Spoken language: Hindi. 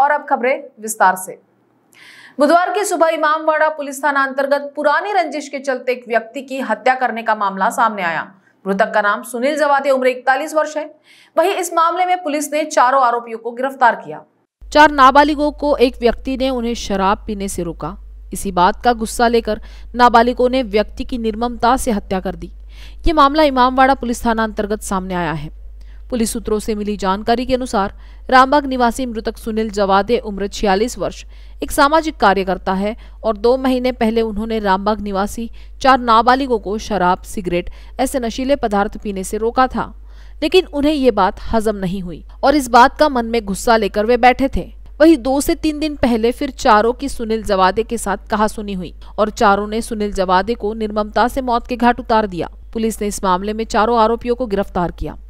और अब खबरें विस्तार से। बुधवार की सुबह इमामवाड़ा पुलिस थाना अंतर्गत पुरानी रंजिश के चलते एक व्यक्ति की हत्या करने का मामला सामने आया। मृतक का नाम सुनील जवादे उम्र 41 वर्ष है। वहीं इस मामले में पुलिस ने चारों आरोपियों को गिरफ्तार किया। चार नाबालिगों को एक व्यक्ति ने उन्हें शराब पीने से रोका। इसी बात का गुस्सा लेकर नाबालिगों ने व्यक्ति की निर्ममता से हत्या कर दी। ये मामला इमामवाड़ा पुलिस थाना अंतर्गत सामने आया है। पुलिस सूत्रों से मिली जानकारी के अनुसार रामबाग निवासी मृतक सुनील जवादे उम्र 46 वर्ष एक सामाजिक कार्यकर्ता है और 2 महीने पहले उन्होंने रामबाग निवासी 4 नाबालिगों को शराब, सिगरेट ऐसे नशीले पदार्थ पीने से रोका था, लेकिन उन्हें ये बात हजम नहीं हुई और इस बात का मन में गुस्सा लेकर वे बैठे थे। वहीं 2 से 3 दिन पहले फिर चारों की सुनील जवादे के साथ कहासुनी हुई और चारों ने सुनील जवादे को निर्ममता से मौत के घाट उतार दिया। पुलिस ने इस मामले में चारों आरोपियों को गिरफ्तार किया।